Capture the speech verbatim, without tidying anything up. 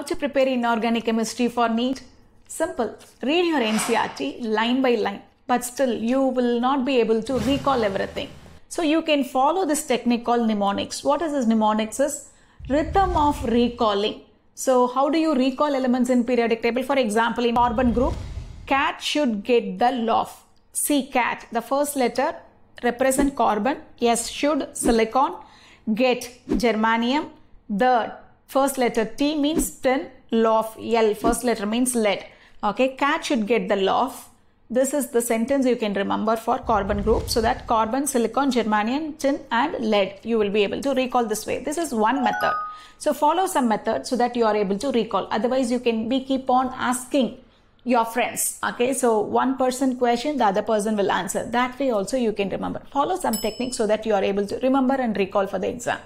How to prepare inorganic chemistry for NEET? Simple. Read your N C E R T line by line, but still you will not be able to recall everything. So you can follow this technique called mnemonics. What is this mnemonics? Is rhythm of recalling. So how do you recall elements in periodic table? For example, in carbon group, cat should get the lof. See, cat, the first letter represent carbon. Yes, should, silicon. Get, germanium. The first letter T means tin, lof, L, first letter means lead. Okay, cat should get the lof. This is the sentence you can remember for carbon group. So that carbon, silicon, germanium, tin and lead, you will be able to recall this way. This is one method. So follow some method so that you are able to recall. Otherwise you can be keep on asking your friends. Okay, so one person question, the other person will answer. That way also you can remember. Follow some techniques so that you are able to remember and recall for the exam.